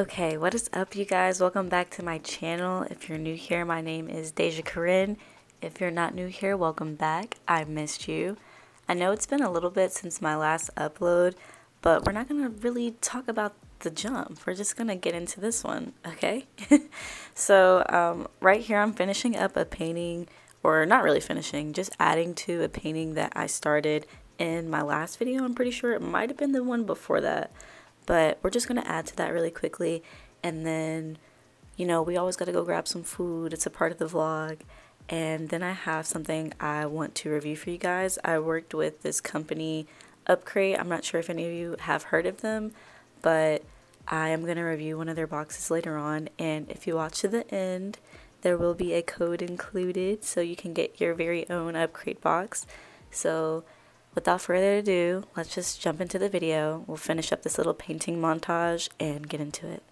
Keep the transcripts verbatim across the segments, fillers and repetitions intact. Okay, what is up, you guys? Welcome back to my channel. If you're new here, my name is Deja Corin. If you're not new here, welcome back. I missed you. I know it's been a little bit since my last upload, but we're not going to really talk about the jump. We're just going to get into this one, okay? So um, right here, I'm finishing up a painting, or not really finishing, just adding to a painting that I started in my last video. I'm pretty sure it might have been the one before that. But we're just going to add to that really quickly. And then, you know, we always got to go grab some food. It's a part of the vlog. And then I have something I want to review for you guys. I worked with this company, Upcrate. I'm not sure if any of you have heard of them, but I am going to review one of their boxes later on. And if you watch to the end, there will be a code included so you can get your very own Upcrate box. So without further ado, let's just jump into the video. We'll finish up this little painting montage and get into it.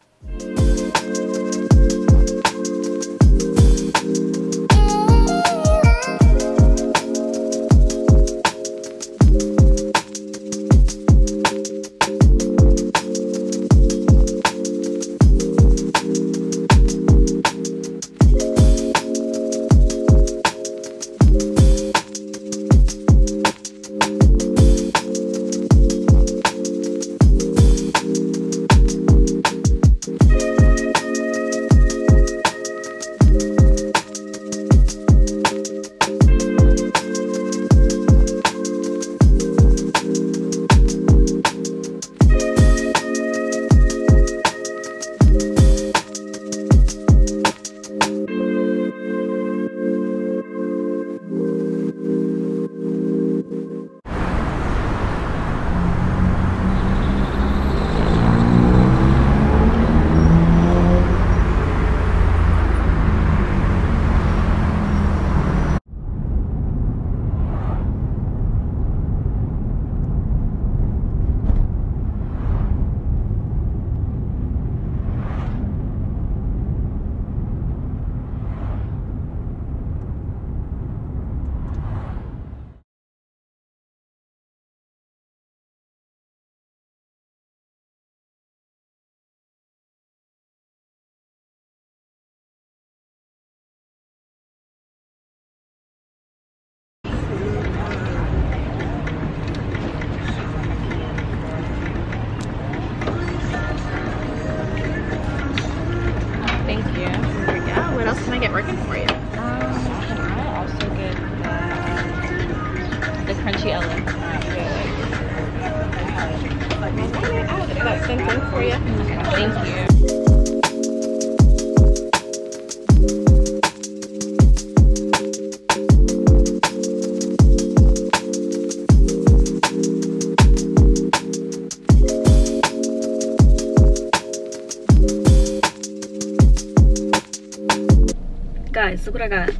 Guys, look what I got.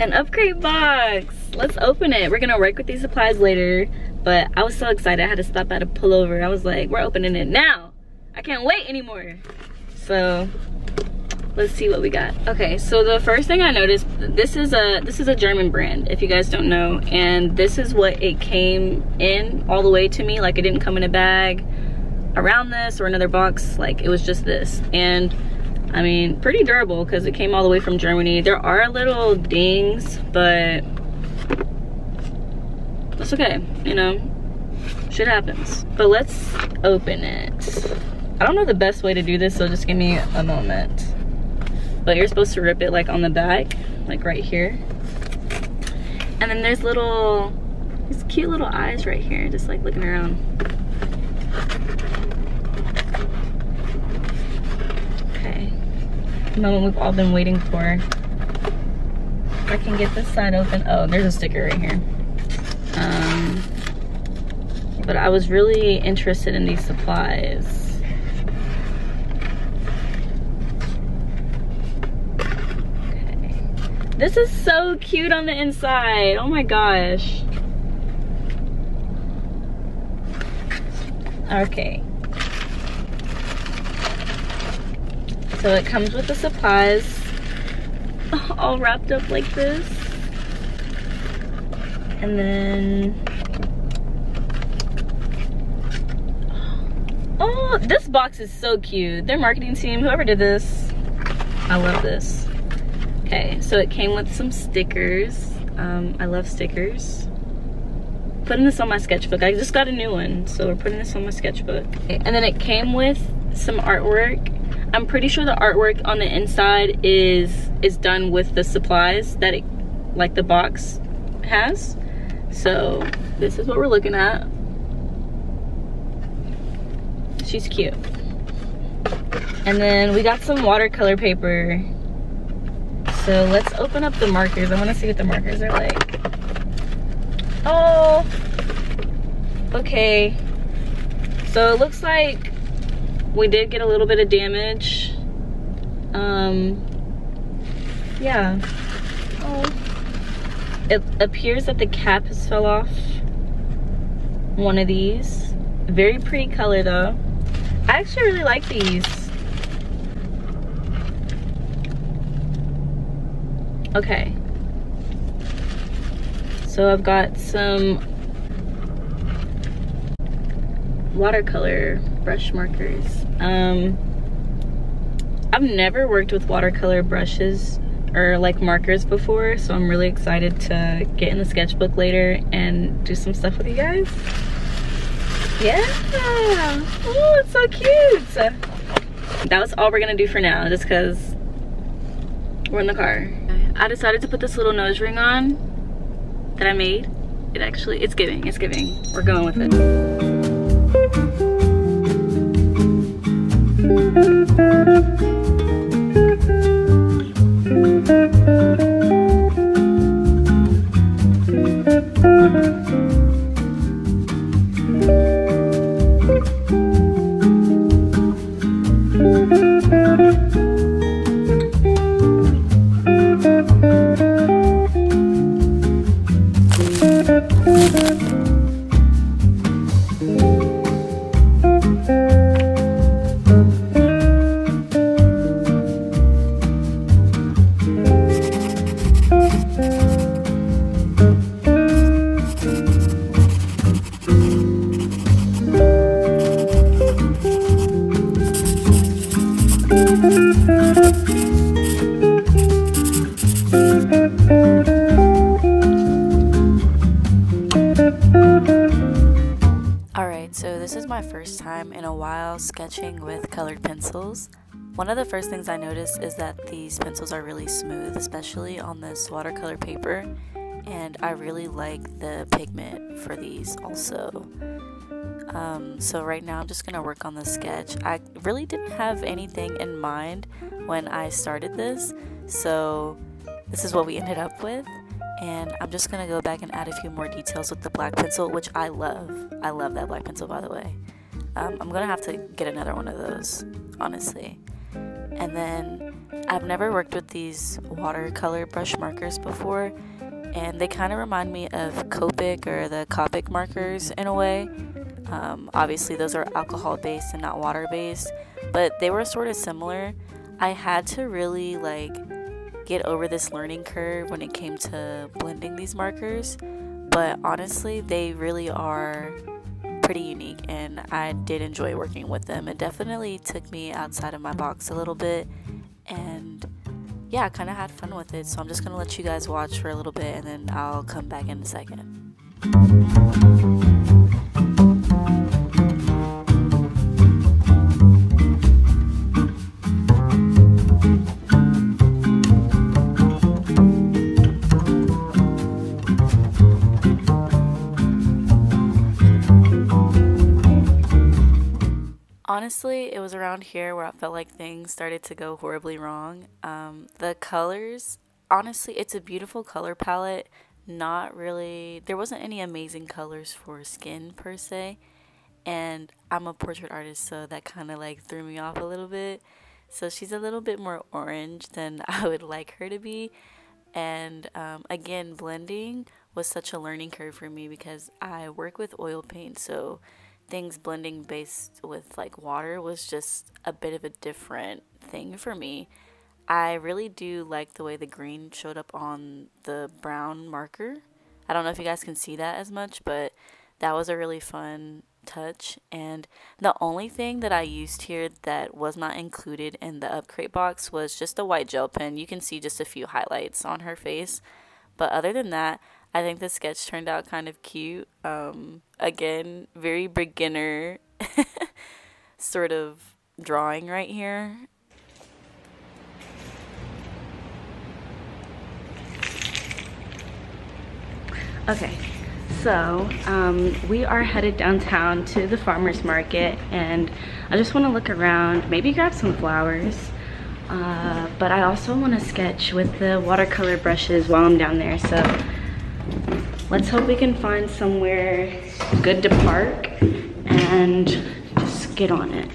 An Upcrate box. Let's open it. We're gonna work with these supplies later, but I was so excited I had to stop at a pullover. I was like, we're opening it now. I can't wait anymore. So let's see what we got. Okay, so the first thing I noticed, this is a this is a German brand, if you guys don't know, and this is what it came in all the way to me. Like, it didn't come in a bag around this or another box. Like, it was just this. And I mean, pretty durable because it came all the way from Germany. There are little dings, but that's okay, you know, shit happens. But let's open it. I don't know the best way to do this, so just give me a moment. But you're supposed to rip it like on the back, like right here. And then there's little, these cute little eyes right here, just like looking around. Moment we've all been waiting for. I can get this side open. Oh, there's a sticker right here. Um, but I was really interested in these supplies. Okay. This is so cute on the inside. Oh my gosh. Okay. So it comes with the supplies all wrapped up like this. And then, oh, All of this box is so cute. Their marketing team, whoever did this, I love this. Okay, so it came with some stickers. Um, I love stickers. Putting this on my sketchbook. I just got a new one, so we're putting this on my sketchbook. Okay, and then it came with some artwork. I'm pretty sure the artwork on the inside is is done with the supplies that it, like the box has. So this is what we're looking at. She's cute. And then we got some watercolor paper. So let's open up the markers. I want to see what the markers are like. Oh, okay. So it looks like we did get a little bit of damage. Um, yeah. Oh. It appears that the cap has fell off one of these. Very pretty color though. I actually really like these. Okay. So I've got some watercolor brush markers. Um, I've never worked with watercolor brushes or like markers before, so I'm really excited to get in the sketchbook later and do some stuff with you guys. Yeah, oh, it's so cute. That was all we're gonna do for now, just cause we're in the car. I decided to put this little nose ring on that I made. It actually, it's giving, it's giving. We're going with it. Sketching with colored pencils. One of the first things I noticed is that these pencils are really smooth, especially on this watercolor paper, and I really like the pigment for these also. Um, so right now I'm just gonna work on the sketch. I really didn't have anything in mind when I started this, so this is what we ended up with, and I'm just gonna go back and add a few more details with the black pencil, which I love. I love that black pencil, by the way. Um, I'm gonna have to get another one of those, honestly. And then I've never worked with these watercolor brush markers before, and they kind of remind me of Copic or the Copic markers in a way. Um, obviously those are alcohol based and not water based, but they were sort of similar. I had to really like get over this learning curve when it came to blending these markers, but honestly they really are pretty unique, and I did enjoy working with them. It definitely took me outside of my box a little bit, and yeah, I kind of had fun with it, so I'm just gonna let you guys watch for a little bit and then I'll come back in a second. Honestly, it was around here where I felt like things started to go horribly wrong. Um, the colors, honestly, it's a beautiful color palette. Not really, there wasn't any amazing colors for skin per se. And I'm a portrait artist, so that kind of like threw me off a little bit. So she's a little bit more orange than I would like her to be. And um, again, blending was such a learning curve for me because I work with oil paint, so things blending based with like water was just a bit of a different thing for me. I really do like the way the green showed up on the brown marker. I don't know if you guys can see that as much, but that was a really fun touch, and the only thing that I used here that was not included in the Upcrate box was just a white gel pen. You can see just a few highlights on her face, but other than that, I think the sketch turned out kind of cute. Um, again, very beginner sort of drawing right here. Okay, so um, we are headed downtown to the farmer's market, and I just want to look around, maybe grab some flowers, uh, but I also want to sketch with the watercolor brushes while I'm down there, so let's hope we can find somewhere good to park and just get on it.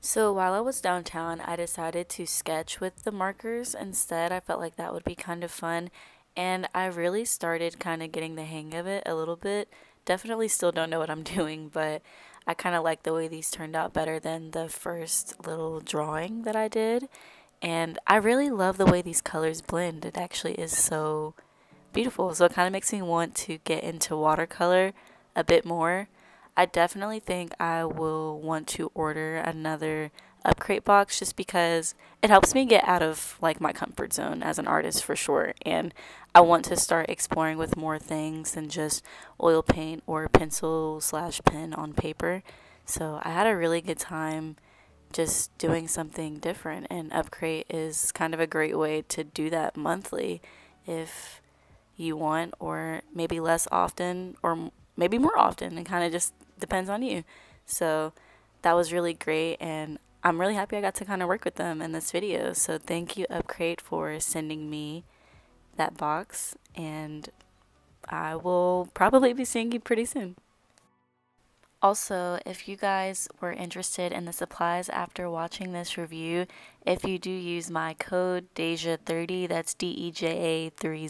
So while I was downtown, I decided to sketch with the markers instead. I felt like that would be kind of fun, and I really started kind of getting the hang of it a little bit. Definitely still don't know what I'm doing, but I kind of like the way these turned out better than the first little drawing that I did, and I really love the way these colors blend. It actually is so beautiful, so it kind of makes me want to get into watercolor a bit more. I definitely think I will want to order another Upcrate box just because it helps me get out of like my comfort zone as an artist for sure, and I want to start exploring with more things than just oil paint or pencil slash pen on paper. So I had a really good time just doing something different, and Upcrate is kind of a great way to do that monthly if you want, or maybe less often, or maybe more often. It kind of just depends on you. So that was really great, and I'm really happy I got to kind of work with them in this video. So thank you, Upcrate, for sending me that box, and I will probably be seeing you pretty soon. Also, if you guys were interested in the supplies after watching this review, if you do use my code Deja thirty, that's D E J A thirty,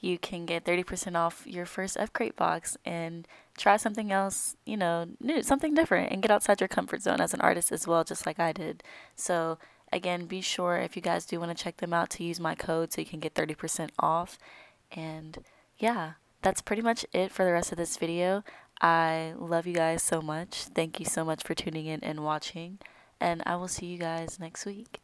you can get thirty percent off your first Upcrate box and try something else, you know, new, something different, and get outside your comfort zone as an artist as well, just like I did. So again, be sure if you guys do want to check them out to use my code so you can get thirty percent off. And yeah, that's pretty much it for the rest of this video. I love you guys so much. Thank you so much for tuning in and watching, and I will see you guys next week.